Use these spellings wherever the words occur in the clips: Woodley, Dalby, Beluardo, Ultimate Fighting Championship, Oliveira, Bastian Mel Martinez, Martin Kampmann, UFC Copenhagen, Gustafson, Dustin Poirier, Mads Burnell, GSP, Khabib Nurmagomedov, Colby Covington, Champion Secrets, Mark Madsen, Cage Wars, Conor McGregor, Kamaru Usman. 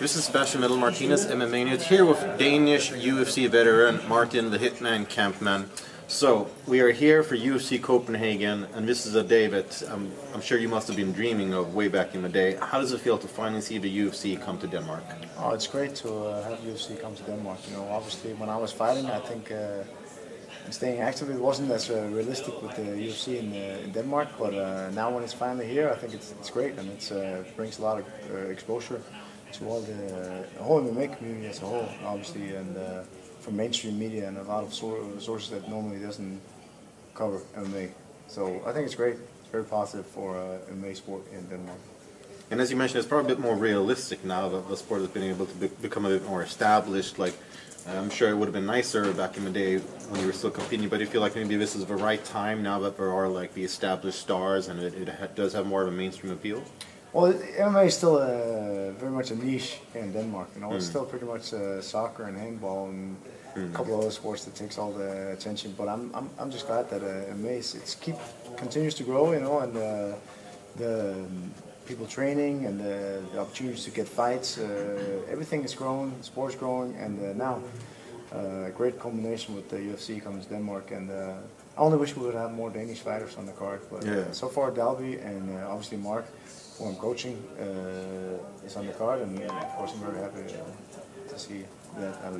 This is Bastian Mel Martinez, MMA News, here with Danish UFC veteran Martin the Hitman Kampmann. So, we are here for UFC Copenhagen, and this is a day that I'm sure you must have been dreaming of way back in the day. How does it feel to finally see the UFC come to Denmark? Oh, it's great to have UFC come to Denmark. You know, obviously when I was fighting, I think staying active, it wasn't as realistic with the UFC in Denmark, but now when it's finally here, I think it's great, and it brings a lot of exposure to all the whole MMA community as a whole, obviously, and from mainstream media and a lot of sources that normally doesn't cover MMA. So I think it's great. It's very positive for MMA sport in Denmark. And as you mentioned, it's probably a bit more realistic now that the sport has been able to become a bit more established. Like, I'm sure it would have been nicer back in the day when you were still competing, but I feel like maybe this is the right time now that there are like the established stars and it does have more of a mainstream appeal? Well, MMA is still very much a niche in Denmark. You know, it's still pretty much soccer and handball and a couple of other sports that takes all the attention. But I'm just glad that MMA continues to grow. You know, and the people training and the opportunities to get fights, everything is growing. Sports growing, and now a great combination with the UFC comes Denmark. And I only wish we would have more Danish fighters on the card. But so far, Dalby and obviously Mark, who I'm coaching, is on the card, and of course I'm very happy to see that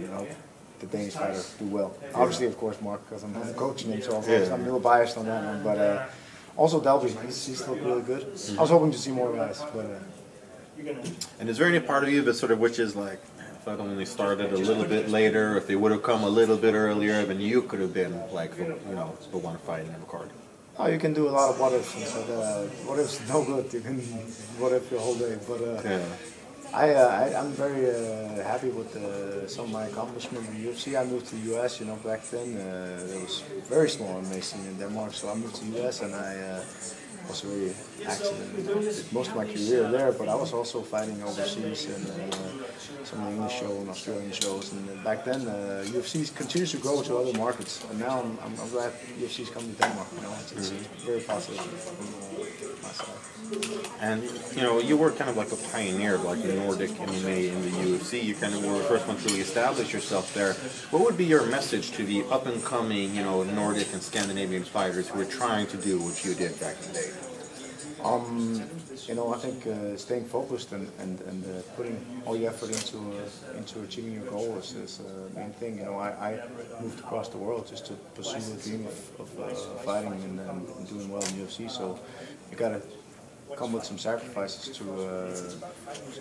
the Danish fighter do well. Obviously, of course, Mark, because I'm coaching him, so I'm a little biased on that one. But also Dalby, he's still really good. I was hoping to see more guys, but. And is there any part of you that sort of wishes, like, if I'd only started a little bit later, if they would have come a little bit earlier, then you could have been like, you know, the one fighting on the card? Oh, you can do a lot of what ifs, but what ifs no good. You can what if your whole day. But I'm very happy with some of my accomplishments in the UFC. I moved to the US. You know, back then there was very small MMA scene in Denmark, so I moved to the US and I was very active most of my career there. But I was also fighting overseas and some of the English shows and Australian shows. And back then, UFC continues to grow to other markets. And now I'm glad UFC's come to Denmark. You know, it's very positive from my side. And you know, you were kind of like a pioneer of like Nordic MMA in the UFC. You kind of were the first one to really establish yourself there. What would be your message to the up and coming, you know, Nordic and Scandinavian fighters who were trying to do what you did back in the day? You know, I think staying focused and putting all your effort into achieving your goal is the main thing. You know, I moved across the world just to pursue the dream of fighting and doing well in UFC. So you gotta come with some sacrifices to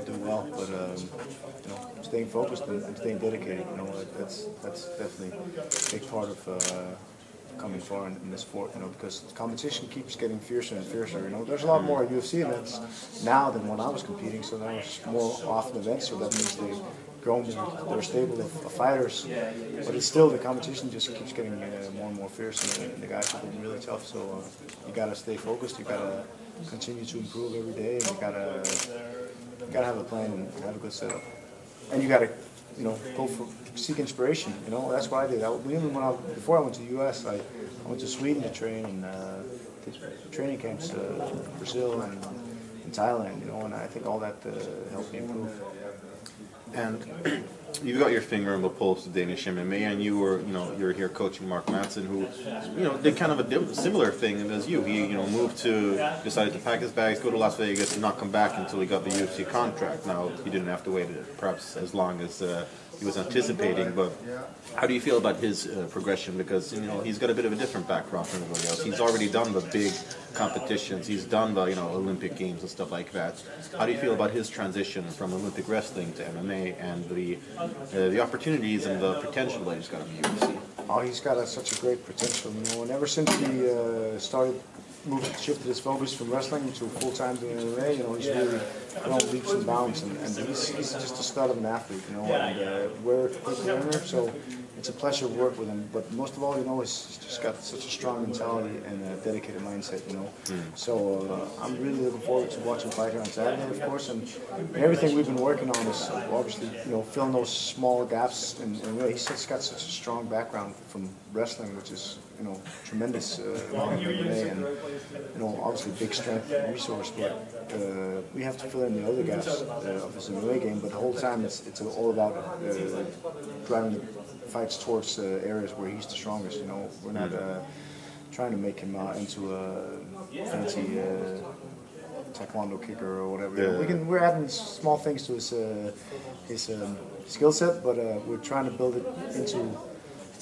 do well. But you know, staying focused and staying dedicated. You know, that's definitely a big part of. Coming far in this sport, you know, because competition keeps getting fiercer and fiercer. You know, there's a lot more UFC events now than when I was competing, so there was more often events, so that means they've grown, they're stable of fighters, but it's still the competition just keeps getting more and more fierce, and the guys are getting really tough, so you gotta stay focused, you gotta continue to improve every day, and you gotta have a plan and have a good setup, and you gotta, you know, seek inspiration. You know, that's what I did. Before I went to the US, I went to Sweden to train and did training camps in Brazil and in Thailand. You know, and I think all that helped me improve. And you got your finger on the pulse of Danish MMA, and you were here coaching Mark Madsen, who, you know, did kind of a similar thing as you. He, you know, decided to pack his bags, go to Las Vegas, and not come back until he got the UFC contract. Now he didn't have to wait perhaps as long as he was anticipating. But how do you feel about his progression? Because you know he's got a bit of a different background from everybody else. He's already done the big competitions. He's done the, you know, Olympic Games and stuff like that. How do you feel about his transition from Olympic wrestling to MMA and the opportunities and the potential that he's got in the UFC? Oh, he's got such a great potential. You know, and ever since he shifted his focus from wrestling to full-time doing MMA, you know, he's really grown leaps and bounds, and he's just a stud of an athlete, you know, and we're a quick learner, so it's a pleasure to work with him, but most of all, you know, he's just got such a strong mentality and a dedicated mindset, you know, so I'm really looking forward to watching fight here on Saturday, of course, and everything we've been working on is obviously, you know, filling those small gaps, and he's just got such a strong background from wrestling, which is, you know, tremendous, and you know, obviously big strength and resource, but we have to fill in the other gaps of his MMA game, but the whole time it's all about driving the fights towards areas where he's the strongest. You know, we're not trying to make him out into a fancy taekwondo kicker or whatever. Yeah. We're adding small things to his skill set, but we're trying to build it into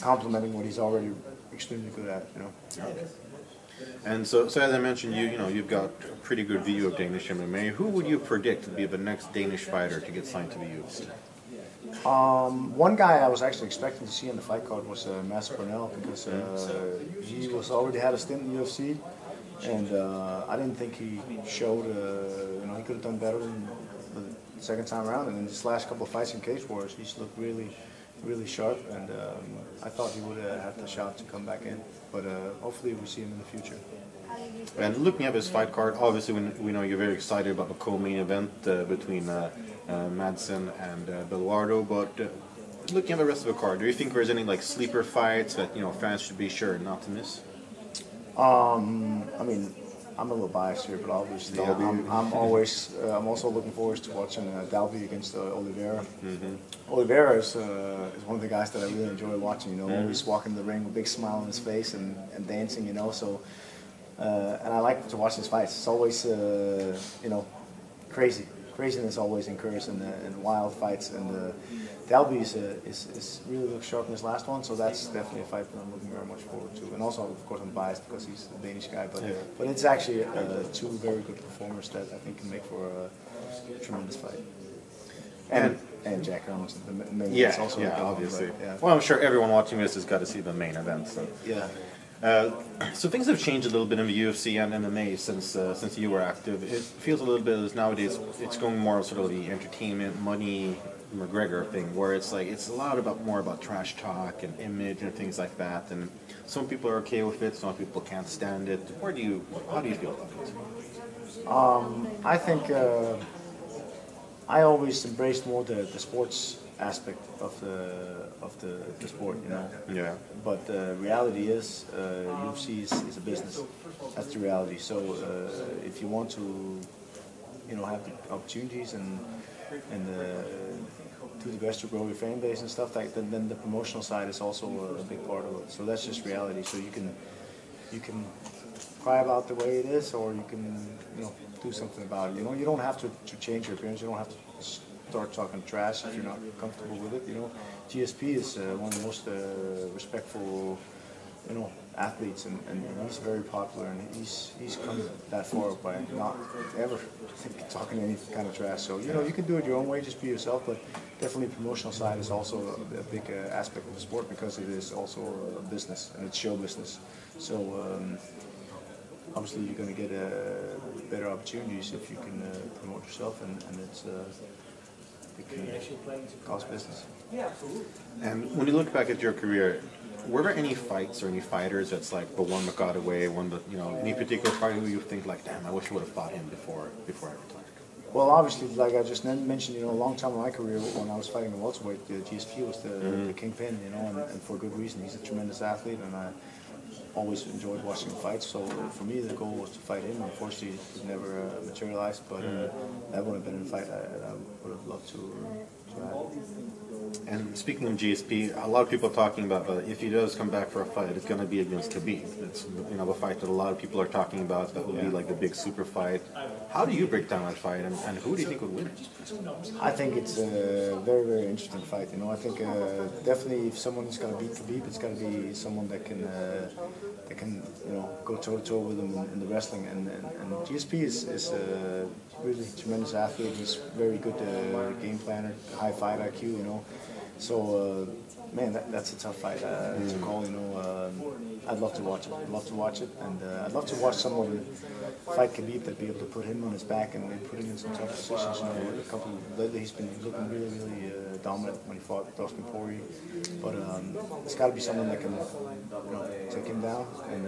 complementing what he's already extremely good at. You know. Okay. And so as I mentioned, you've got a pretty good view of Danish MMA. Who would you predict to be the next Danish fighter to get signed to the UFC? One guy I was actually expecting to see in the fight card was Mads Burnell, because he was already had a stint in the UFC, and I didn't think he showed. He could have done better than the second time around, and in his last couple of fights in Cage Wars, he's looked really, really sharp, and I thought he would have had the shot to come back in, but hopefully we see him in the future. And looking at his fight card, obviously we know you're very excited about the co-main event between Madsen and Beluardo, but looking at the rest of the card, do you think there's any sleeper fights that fans should be sure not to miss? I mean, I'm a little biased here, but obviously I'm always. I'm also looking forward to watching Dalby against Oliveira. Mm-hmm. Oliveira is one of the guys that I really enjoy watching. You know, mm-hmm. always walking the ring with a big smile on his face and dancing. You know, so and I like to watch his fights. It's always craziness always occurs in wild fights, and Dalby is really looked sharp in his last one, so that's definitely a fight that I'm looking very much forward to. And also, of course, I'm biased because he's a Danish guy, but it's actually two very good performers that I think can make for a tremendous fight. And Jack Herman's the main event. Yeah, also obviously. But, yeah. Well, I'm sure everyone watching this has got to see the main event. So. Yeah. So things have changed a little bit in the UFC and MMA since you were active. It feels a little bit as nowadays it's going more sort of the entertainment, money, McGregor thing, where it's a lot more about trash talk and image and things like that. And some people are okay with it, some people can't stand it. How do you feel about it? I think I always embraced more the sports aspect of the sport, you know. Yeah. But the reality is, UFC is a business. That's the reality. So if you want to, have the opportunities and do the best to grow your fan base and stuff like that, then the promotional side is also a big part of it. So that's just reality. So you can cry about the way it is, or you can do something about it. You know, you don't have to change your appearance. You don't have to start talking trash if you're not comfortable with it. You know, GSP is one of the most respectful, athletes, and he's very popular, and he's come that far by not ever talking any kind of trash. So you can do it your own way, just be yourself. But definitely, the promotional side is also a big aspect of the sport, because it is also a business, and it's show business. So obviously, you're going to get better opportunities if you can promote yourself, and it's. Cost business. And when you look back at your career, were there any fights or any fighters that's the one that got away, one that any particular fighter who you think damn, I wish I would have fought him before I retired? Well, obviously, like I just mentioned, a long time in my career when I was fighting the welterweight, GSP was the kingpin, and for good reason. He's a tremendous athlete, and I always enjoyed watching fights. So for me, the goal was to fight him. Unfortunately, it never materialized, but that would have been a fight I would have loved to have. And speaking of GSP, a lot of people are talking about if he does come back for a fight, it's going to be against Khabib. It's the fight that a lot of people are talking about. That will be the big super fight. How do you break down that fight, and who do you think would win? I think it's a very, very interesting fight. I think definitely if someone's going to beat Khabib, it's going to be someone that can. They can, go toe-to-toe with him in the wrestling, and GSP is a really tremendous athlete. He's very good game planner, high fight IQ, So, man, that's a tough fight to call, I'd love to watch it. And I'd love to watch someone fight Khabib that'd be able to put him on his back and put him in some tough positions. Lately he's been looking really, really dominant when he fought Dustin Poirier. But it's got to be someone that can take him down and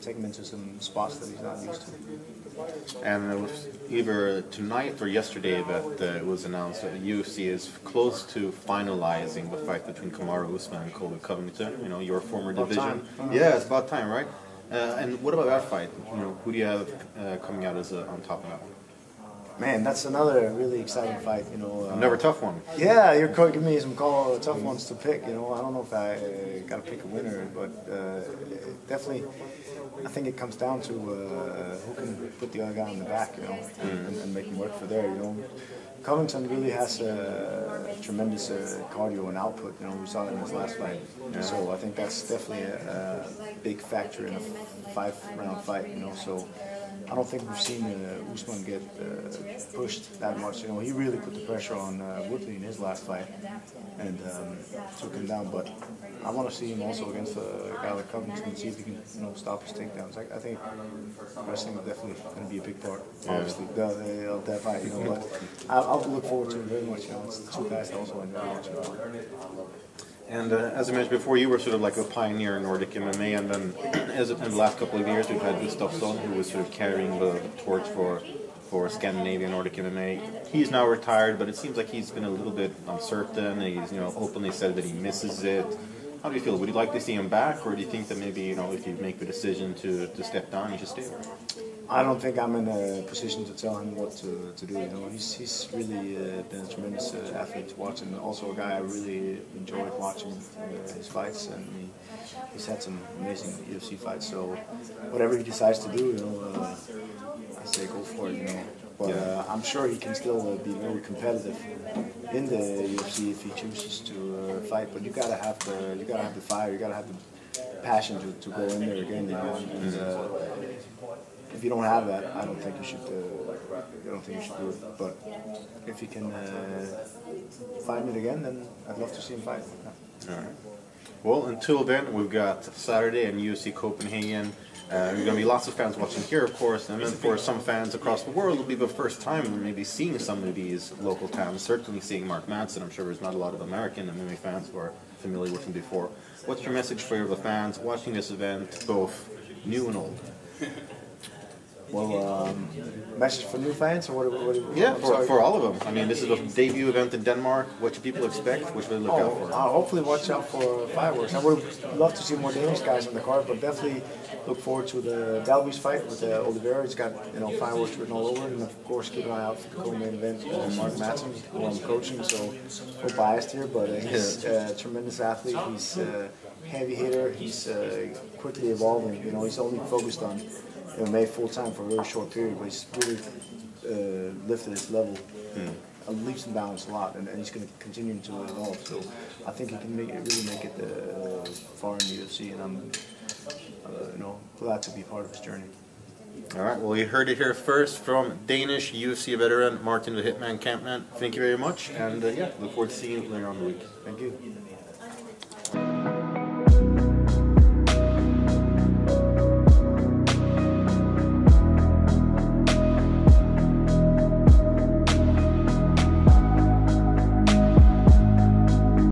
take him into some spots that he's not used to. And it was either tonight or yesterday that it was announced that the UFC is close to finalizing the fight between Kamaru Usman and Colby Covington. Your former division. Yeah, it's about time, right? And what about that fight? Who do you have coming out as on top of that one? Man, that's another really exciting fight, you know. Another tough one. Yeah, you're giving me some tough ones to pick, you know. I don't know if I got to pick a winner, but definitely I think it comes down to who can put the other guy on the back, you know, and make him work for there, you know. Covington really has a tremendous cardio and output, you know, we saw it in his last fight. Yeah. So I think that's definitely a big factor in a five-round fight, you know, so I don't think we've seen Usman get pushed that much. You know, he really put the pressure on Woodley in his last fight and took him down. But I want to see him also against a guy like Covington and see if he can, you know, stop his takedowns. I think wrestling is definitely going to be a big part, obviously, of that fight. You know, but I'll look forward to it very much. You know, it's the two guys that also enjoy watching. And as I mentioned before, you were sort of like a pioneer in Nordic MMA, and then as in the last couple of years we've had Gustafson, who was sort of carrying the torch for Scandinavian Nordic MMA. He's now retired, but it seems like he's been a little bit uncertain. He's, you know, openly said that he misses it. How do you feel? Would you like to see him back, or do you think that maybe, you know, if you make the decision to step down, you should stay there? I don't think I'm in a position to tell him what to do. You know, he's really been a tremendous athlete to watch, and also a guy I really enjoyed watching his fights. And he's had some amazing UFC fights. So whatever he decides to do, you know, I say go for it. You know, but I'm sure he can still be very competitive in the UFC if he chooses to fight. But you gotta have the fire. You gotta have the passion to go in there again. You know, and, if you don't have that, I don't think you should. I don't think you should do it. But if he can fight it again, then I'd love to see him fight. Yeah. All right. Well, until then, we've got Saturday and UFC Copenhagen. There's going to be lots of fans watching here, of course, and then for some fans across the world, it'll be the first time maybe seeing some of these local towns. Certainly seeing Mark Madsen. I'm sure there's not a lot of American MMA fans who are familiar with him before. What's your message for the fans watching this event, both new and old? Well, message for new fans, or what? Yeah, for all of them. I mean, this is a debut event in Denmark. What should people expect? What should they look out for? Hopefully watch out for fireworks. I would love to see more Danish guys on the card, but definitely look forward to the Dalby's fight with Oliveira. It's got, you know, fireworks written all over it, and of course keep an eye out for the co-main event with Mark Madsen, who I'm coaching, so we're biased here, but he's a tremendous athlete. He's a heavy hitter. He's quickly evolving. You know, he's only focused on MMA full-time for a very short period, but he's really lifted his level leaps and bounds a lot, and he's going to continue to evolve, so I think he can really make it far in the UFC, and I'm you know, glad to be part of his journey. All right, well, you heard it here first from Danish UFC veteran Martin the Hitman Kampmann. Thank you very much, and yeah, look forward to seeing you later on the week. Thank you.